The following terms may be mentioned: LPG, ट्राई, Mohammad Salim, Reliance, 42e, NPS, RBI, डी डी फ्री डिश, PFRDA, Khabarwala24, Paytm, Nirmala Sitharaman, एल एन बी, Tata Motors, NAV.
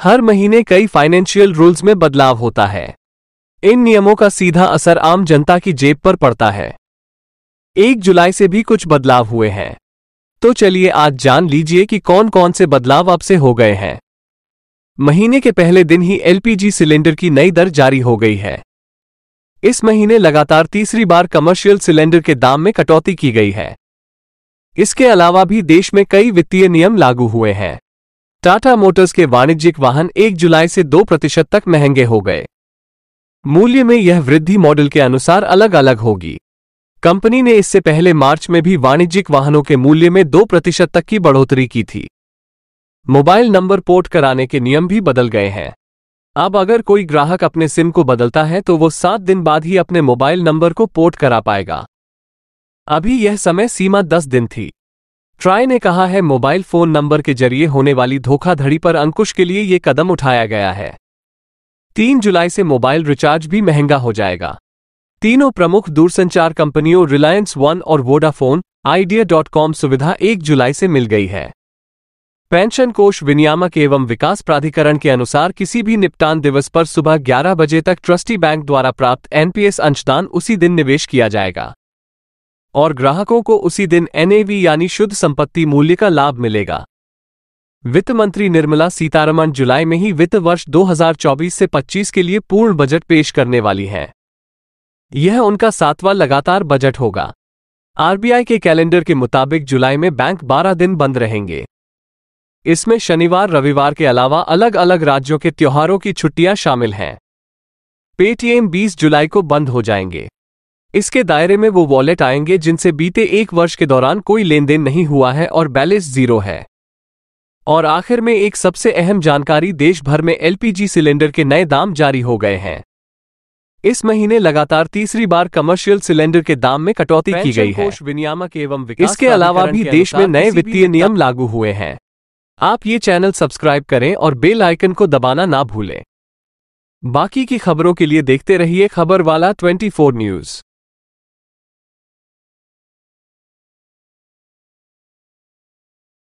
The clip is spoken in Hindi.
हर महीने कई फाइनेंशियल रूल्स में बदलाव होता है। इन नियमों का सीधा असर आम जनता की जेब पर पड़ता है। 1 जुलाई से भी कुछ बदलाव हुए हैं, तो चलिए आज जान लीजिए कि कौन कौन से बदलाव अब से हो गए हैं। महीने के पहले दिन ही LPG सिलेंडर की नई दर जारी हो गई है। इस महीने लगातार तीसरी बार कमर्शियल सिलेंडर के दाम में कटौती की गई है। इसके अलावा भी देश में कई वित्तीय नियम लागू हुए हैं। टाटा मोटर्स के वाणिज्यिक वाहन 1 जुलाई से 2% तक महंगे हो गए। मूल्य में यह वृद्धि मॉडल के अनुसार अलग अलग होगी। कंपनी ने इससे पहले मार्च में भी वाणिज्यिक वाहनों के मूल्य में 2% तक की बढ़ोतरी की थी। मोबाइल नंबर पोर्ट कराने के नियम भी बदल गए हैं। अब अगर कोई ग्राहक अपने सिम को बदलता है तो वो 7 दिन बाद ही अपने मोबाइल नंबर को पोर्ट करा पाएगा। अभी यह समय सीमा 10 दिन थी। ट्राई ने कहा है मोबाइल फोन नंबर के जरिए होने वाली धोखाधड़ी पर अंकुश के लिए ये कदम उठाया गया है। 3 जुलाई से मोबाइल रिचार्ज भी महंगा हो जाएगा। तीनों प्रमुख दूरसंचार कंपनियों रिलायंस वन और वोडाफोन Idea.com सुविधा 1 जुलाई से मिल गई है। पेंशन कोष विनियामक एवं विकास प्राधिकरण के अनुसार किसी भी निपटान दिवस पर सुबह 11 बजे तक ट्रस्टी बैंक द्वारा प्राप्त NPS अंशदान उसी दिन निवेश किया जाएगा और ग्राहकों को उसी दिन NAV यानी शुद्ध संपत्ति मूल्य का लाभ मिलेगा। वित्त मंत्री निर्मला सीतारमण जुलाई में ही वित्त वर्ष 2024 से 25 के लिए पूर्ण बजट पेश करने वाली हैं। यह उनका 7वां लगातार बजट होगा। RBI के कैलेंडर के मुताबिक जुलाई में बैंक 12 दिन बंद रहेंगे। इसमें शनिवार रविवार के अलावा अलग अलग राज्यों के त्योहारों की छुट्टियां शामिल हैं। Paytm 20 जुलाई को बंद हो जाएंगे। इसके दायरे में वो वॉलेट आएंगे जिनसे बीते 1 वर्ष के दौरान कोई लेन देन नहीं हुआ है और बैलेंस 0 है। और आखिर में एक सबसे अहम जानकारी, देश भर में LPG सिलेंडर के नए दाम जारी हो गए हैं। इस महीने लगातार तीसरी बार कमर्शियल सिलेंडर के दाम में कटौती की गई है। विनियामक एवं विकास इसके अलावा भी देश में नए वित्तीय नियम लागू हुए हैं। आप ये चैनल सब्सक्राइब करें और बेल आइकन को दबाना ना भूलें। बाकी की खबरों के लिए देखते रहिए खबरवाला 24 न्यूज़।